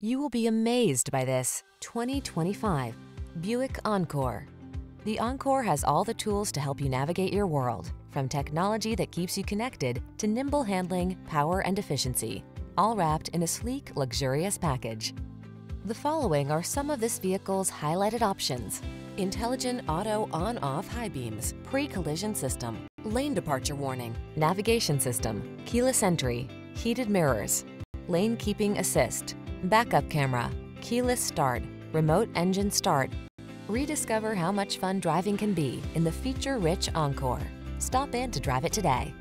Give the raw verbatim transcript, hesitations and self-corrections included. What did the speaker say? You will be amazed by this twenty twenty-five Buick Encore. The Encore has all the tools to help you navigate your world, from technology that keeps you connected to nimble handling, power, and efficiency, all wrapped in a sleek, luxurious package. The following are some of this vehicle's highlighted options: intelligent auto on-off high beams, pre-collision system, lane departure warning, navigation system, keyless entry, heated mirrors, lane keeping assist, backup camera, keyless start, remote engine start. Rediscover how much fun driving can be in the feature-rich Encore. Stop in to drive it today.